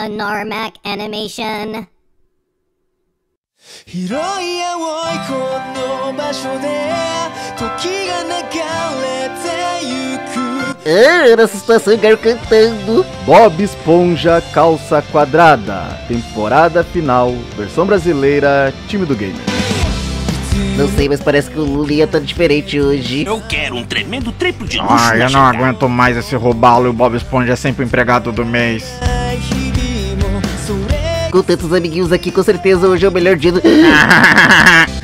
a Narmac animation. É, nessa situação eu quero cantando. Bob Esponja, Calça Quadrada, temporada final, versão brasileira, time do gamer. Não sei, mas parece que o Lula ia tá diferente hoje. Eu quero um tremendo triplo de luxo. Ai, eu não aguento mais esse robalo e o Bob Esponja é sempre o empregado do mês. Com tantos amiguinhos aqui, com certeza hoje é o melhor dia do...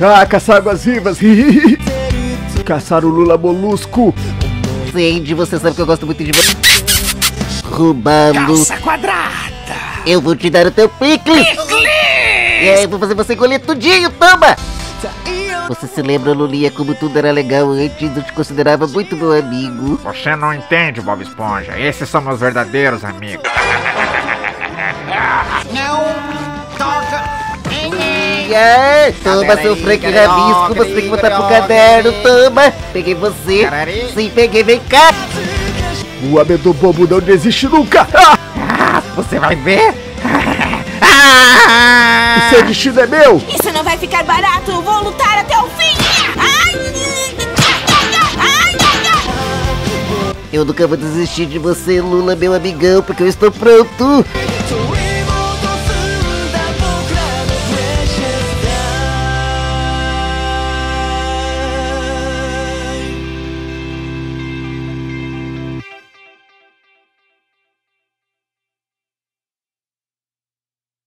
Ah, caçar águas vivas. Caçar o Lula Molusco. Sandy, você sabe que eu gosto muito de... Roubando... Calça Quadrada! Eu vou te dar o teu picles! E aí, eu vou fazer você engolir tudinho, toma! Você se lembra, Lulinha, como tudo era legal antes? Eu te considerava muito meu amigo. Você não entende, Bob Esponja. Esses são meus verdadeiros amigos. Não toca em mim. Toma, seu Frankie Rabisco, você tem que botar pro caderno, toma. Peguei você. Sim, peguei, vem cá. O homem do bobo não desiste nunca. Você vai ver. O seu destino é meu. Isso não vai ficar barato, eu vou lutar até o fim. Eu nunca vou desistir de você, Lula, meu amigão, porque eu estou pronto.